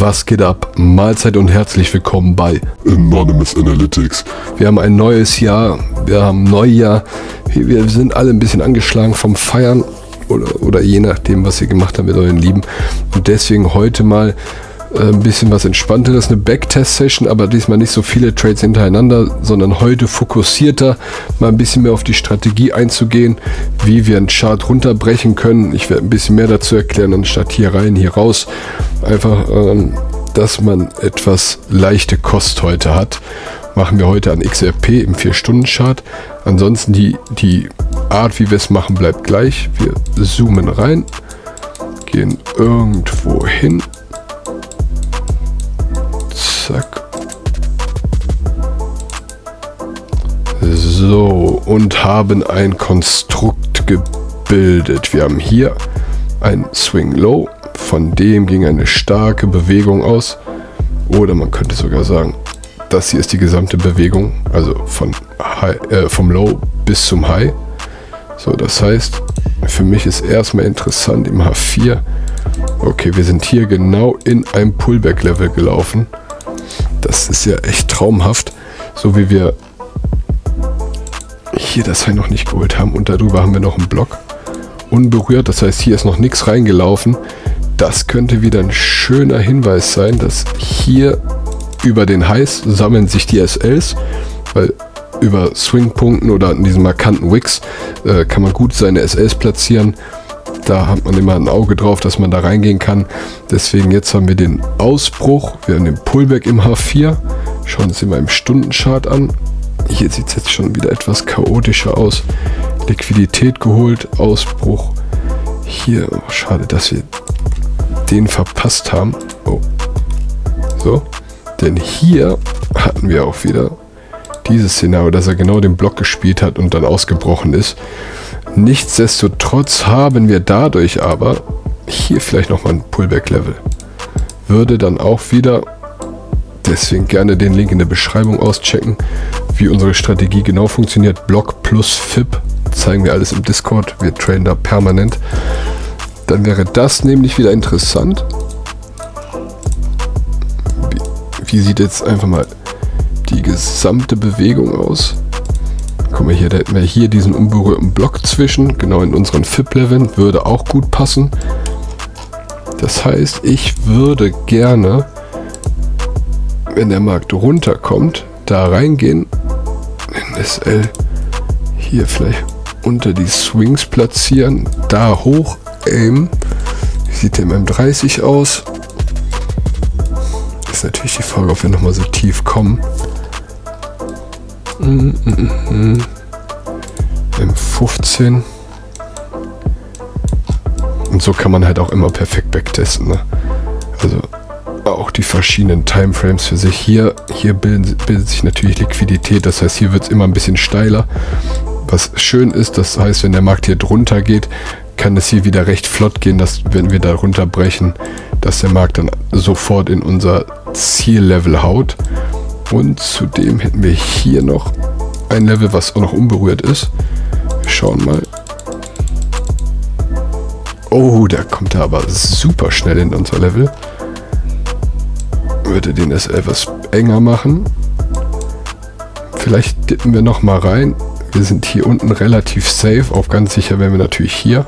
Was geht ab? Mahlzeit und herzlich willkommen bei Anonymous Analytics. Wir haben ein neues Jahr, wir haben Neujahr, wir sind alle ein bisschen angeschlagen vom Feiern oder je nachdem, was ihr gemacht habt mit euren Lieben. Und deswegen heute mal ein bisschen was Entspannteres, eine Backtest-Session, aber diesmal nicht so viele Trades hintereinander, sondern heute fokussierter, mal ein bisschen mehr auf die Strategie einzugehen, wie wir einen Chart runterbrechen können. Ich werde ein bisschen mehr dazu erklären, anstatt hier rein, hier raus. Einfach, dass man etwas leichte Kost heute hat. Machen wir heute an XRP im 4-Stunden-Chart. Ansonsten die Art, wie wir es machen, bleibt gleich. Wir zoomen rein, gehen irgendwo hin. So, und haben ein Konstrukt gebildet. Wir haben hier ein Swing Low, von dem ging eine starke Bewegung aus, oder man könnte sogar sagen, das hier ist die gesamte Bewegung, also von vom Low bis zum High. So, das heißt, für mich ist erstmal interessant im H4, okay, wir sind hier genau in einem Pullback-Level gelaufen. Das ist ja echt traumhaft, so wie wir hier das High noch nicht geholt haben und darüber haben wir noch einen Block unberührt, das heißt, hier ist noch nichts reingelaufen. Das könnte wieder ein schöner Hinweis sein, dass hier über den Highs sammeln sich die SLs, weil über Swingpunkten oder an diesen markanten Wicks kann man gut seine SLs platzieren. Da hat man immer ein Auge drauf, dass man da reingehen kann. Deswegen jetzt haben wir den Ausbruch, wir haben den Pullback im H4. Schauen uns immer im Stundenchart an. Hier sieht es jetzt schon wieder etwas chaotischer aus. Liquidität geholt, Ausbruch. Hier, oh, schade, dass wir den verpasst haben. Oh. So, denn hier hatten wir auch wieder dieses Szenario, dass er genau den Block gespielt hat und dann ausgebrochen ist. Nichtsdestotrotz haben wir dadurch aber hier vielleicht nochmal ein Pullback-Level. Würde dann auch wieder, deswegen gerne den Link in der Beschreibung auschecken, wie unsere Strategie genau funktioniert. Block plus FIP zeigen wir alles im Discord. Wir traden da permanent. Dann wäre das nämlich wieder interessant. Wie sieht jetzt einfach mal die gesamte Bewegung aus? Guck mal hier, da hätten wir hier diesen unberührten Block zwischen, genau in unseren FIP-Leveln, würde auch gut passen. Das heißt, ich würde gerne, wenn der Markt runterkommt, da reingehen, in SL hier vielleicht unter die Swings platzieren, da hoch aimen. Wie sieht der im M30 aus? Ist natürlich die Frage, ob wir nochmal so tief kommen. M15. Und so kann man halt auch immer perfekt backtesten, ne? Also auch die verschiedenen Timeframes für sich. Hier bildet sich natürlich Liquidität, das heißt, hier wird es immer ein bisschen steiler. Was schön ist, das heißt, wenn der Markt hier drunter geht, kann es hier wieder recht flott gehen, dass wenn wir da runterbrechen, dass der Markt dann sofort in unser Ziellevel haut. Und zudem hätten wir hier noch ein Level, was auch noch unberührt ist. Wir schauen mal. Oh, da kommt er aber super schnell in unser Level. Würde den SL etwas enger machen. Vielleicht dippen wir nochmal rein. Wir sind hier unten relativ safe. Auf ganz sicher wären wir natürlich hier.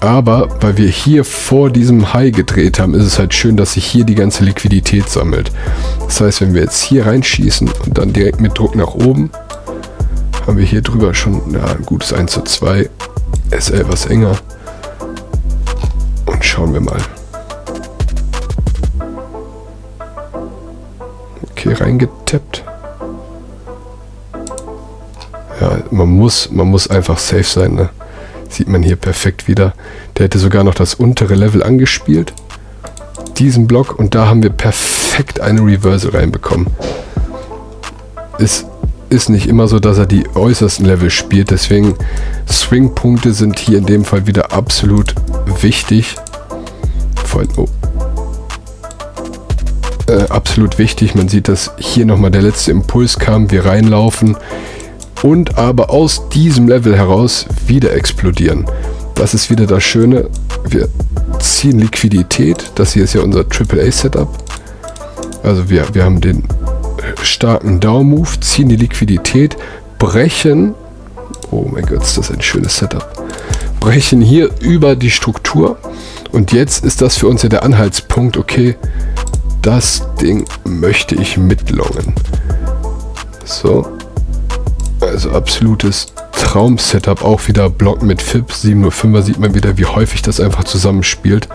Aber weil wir hier vor diesem High gedreht haben, ist es halt schön, dass sich hier die ganze Liquidität sammelt. Das heißt, wenn wir jetzt hier reinschießen und dann direkt mit Druck nach oben, haben wir hier drüber schon ein gutes 1:2. SL was enger. Und schauen wir mal. Okay, reingetappt. Ja, man muss einfach safe sein, ne? Sieht man hier perfekt wieder. Der hätte sogar noch das untere Level angespielt. Diesen Block. Und da haben wir perfekt eine Reversal reinbekommen. Es ist nicht immer so, dass er die äußersten Level spielt. Deswegen Swing-Punkte sind hier in dem Fall wieder absolut wichtig. Absolut wichtig. Man sieht, dass hier nochmal der letzte Impuls kam. Wir reinlaufen. Und aber aus diesem Level heraus wieder explodieren. Das ist wieder das Schöne. Wir ziehen Liquidität. Das hier ist ja unser AAA-Setup. Also wir haben den starken Down-Move, ziehen die Liquidität, brechen, oh mein Gott, ist das ein schönes Setup, brechen hier über die Struktur. Und jetzt ist das für uns ja der Anhaltspunkt, okay, das Ding möchte ich mitlongen. So, also absolutes Traum-Setup, auch wieder Block mit FIPS, 705er, sieht man wieder, wie häufig das einfach zusammenspielt.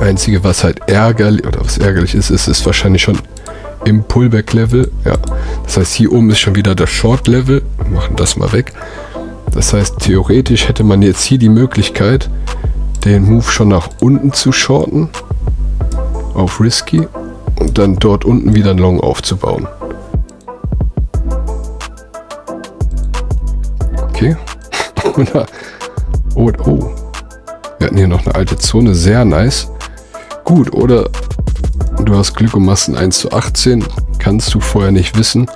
Einzige, was halt ärgerlich, oder was ärgerlich ist, ist wahrscheinlich schon im Pullback-Level. Ja. Das heißt, hier oben ist schon wieder das Short-Level. Wir machen das mal weg. Das heißt, theoretisch hätte man jetzt hier die Möglichkeit, den Move schon nach unten zu shorten, auf Risky, und dann dort unten wieder einen Long aufzubauen. Okay. Oder, oh. Wir hatten hier noch eine alte Zone, sehr nice. Gut, oder du hast Glück und machst ein 1:18, kannst du vorher nicht wissen.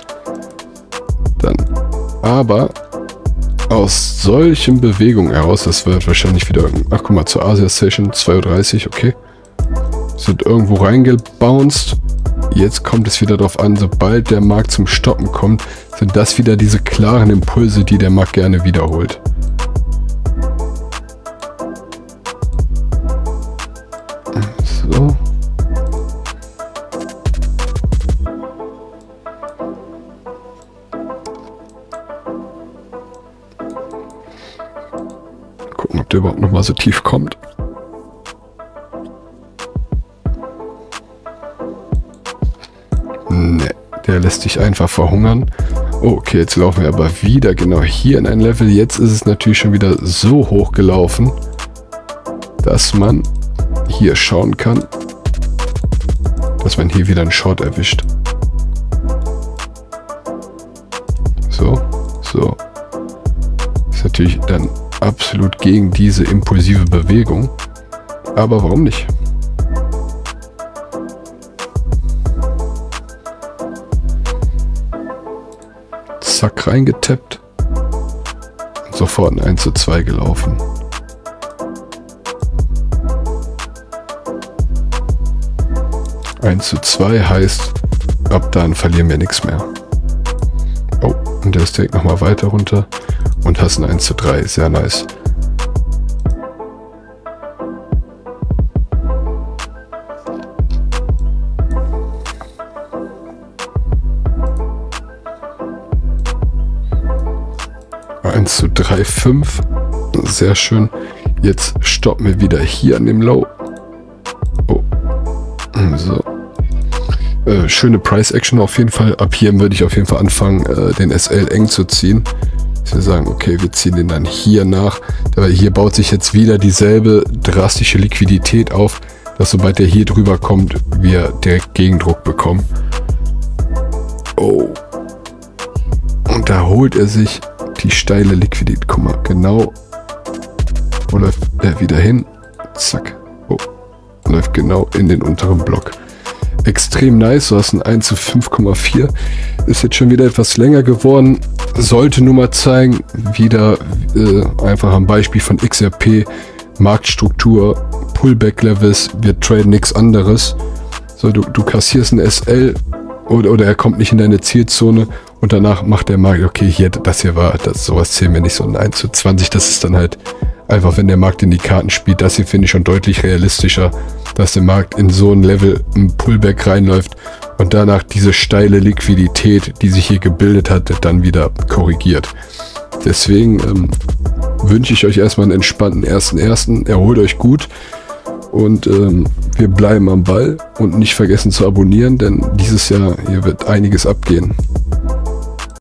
Dann, aber aus solchen Bewegungen heraus, das wird wahrscheinlich wieder, ach guck mal, zur Asia Session, 2:30 Uhr, okay. Sind irgendwo reingebounced. Jetzt kommt es wieder darauf an, sobald der Markt zum Stoppen kommt, sind das wieder diese klaren Impulse, die der Markt gerne wiederholt. So. Gucken, ob der überhaupt noch mal so tief kommt. Ne, der lässt sich einfach verhungern. Oh, okay, jetzt laufen wir aber wieder genau hier in ein Level. Jetzt ist es natürlich schon wieder so hoch gelaufen, dass man hier schauen kann, dass man hier wieder einen Short erwischt. So, so. Ist natürlich dann absolut gegen diese impulsive Bewegung. Aber warum nicht? Zack, reingetappt. Und sofort ein 1:2 gelaufen. Zu 2 heißt, ab dann verlieren wir nichts mehr. Oh, und der ist direkt nochmal weiter runter und hast ein 1:3, sehr nice. Ein 1:3,5, sehr schön. Jetzt stoppen wir wieder hier an dem Low. Oh, so. Schöne Price-Action auf jeden Fall. Ab hier würde ich auf jeden Fall anfangen, den SL eng zu ziehen. Dass wir sagen, okay, wir ziehen den dann hier nach. Dabei hier baut sich jetzt wieder dieselbe drastische Liquidität auf, dass sobald der hier drüber kommt, wir direkt Gegendruck bekommen. Oh. Und da holt er sich die steile Liquidität. Guck mal, genau. Wo läuft er wieder hin? Zack. Oh. Läuft genau in den unteren Block. Extrem nice, du hast ein 1:5,4. Ist jetzt schon wieder etwas länger geworden. Sollte nur mal zeigen, wieder einfach am Beispiel von XRP, Marktstruktur, Pullback-Levels, wir traden nichts anderes. So, du kassierst ein SL oder er kommt nicht in deine Zielzone und danach macht der Markt, okay, hier, das hier war, das, sowas zählen wir nicht, so ein 1:20, das ist dann halt einfach, wenn der Markt in die Karten spielt. Das hier finde ich schon deutlich realistischer, dass der Markt in so ein Level, ein Pullback reinläuft und danach diese steile Liquidität, die sich hier gebildet hatte, dann wieder korrigiert. Deswegen wünsche ich euch erstmal einen entspannten 1.1. Erholt euch gut und wir bleiben am Ball und nicht vergessen zu abonnieren, denn dieses Jahr hier wird einiges abgehen.